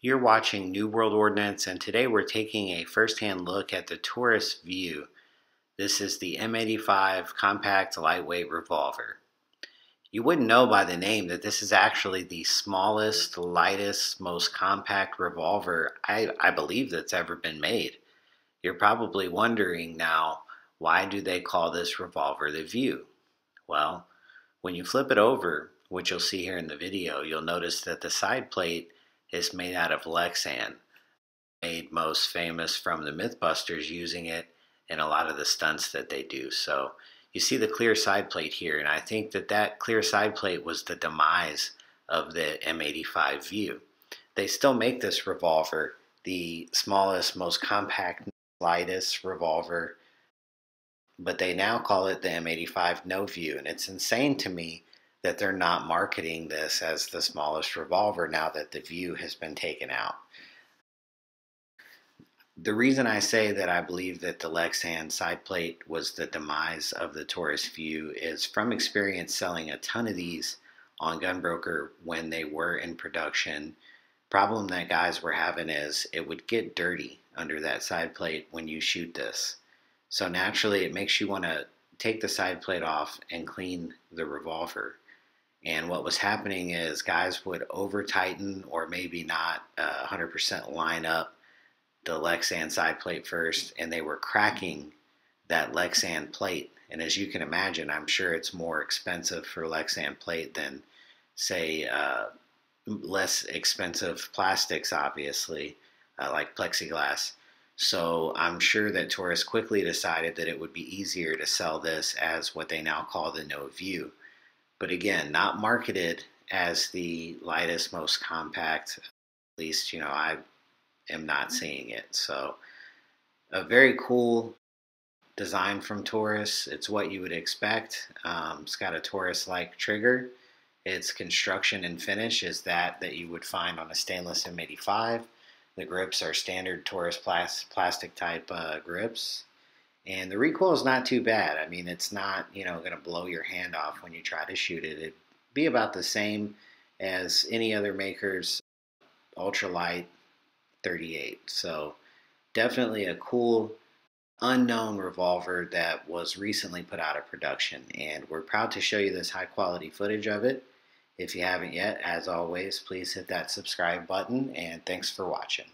You're watching New World Ordnance, and today we're taking a first-hand look at the Taurus View. This is the M85 Compact Lightweight Revolver. You wouldn't know by the name that this is actually the smallest, lightest, most compact revolver I believe that's ever been made. You're probably wondering now, why do they call this revolver the View? Well, when you flip it over, which you'll see here in the video, you'll notice that the side plate is made out of Lexan, made most famous from the Mythbusters using it in a lot of the stunts that they do. So you see the clear side plate here, and I think that clear side plate was the demise of the M85 View. They still make this revolver, the smallest, most compact, lightest revolver, but they now call it the M85 No View, and it's insane to me that they're not marketing this as the smallest revolver now that the View has been taken out. The reason I say that I believe that the Lexan side plate was the demise of the Taurus View is from experience selling a ton of these on Gunbroker when they were in production. Problem that guys were having is it would get dirty under that side plate when you shoot this. So naturally it makes you want to take the side plate off and clean the revolver. And what was happening is guys would over tighten or maybe not 100% line up the Lexan side plate first, and they were cracking that Lexan plate. And as you can imagine, I'm sure it's more expensive for Lexan plate than, say, less expensive plastics, obviously, like plexiglass. So I'm sure that Taurus quickly decided that it would be easier to sell this as what they now call the No View. But again, not marketed as the lightest, most compact, at least, you know, I am not seeing it. So a very cool design from Taurus. It's what you would expect. It's got a Taurus-like trigger. Its construction and finish is that you would find on a stainless M85. The grips are standard Taurus plastic type grips, and the recoil is not too bad. I mean, it's not, you know, going to blow your hand off when you try to shoot it. It'd be about the same as any other maker's ultralight 38. So definitely a cool unknown revolver that was recently put out of production, and we're proud to show you this high quality footage of it. If you haven't yet, as always, please hit that subscribe button, and thanks for watching.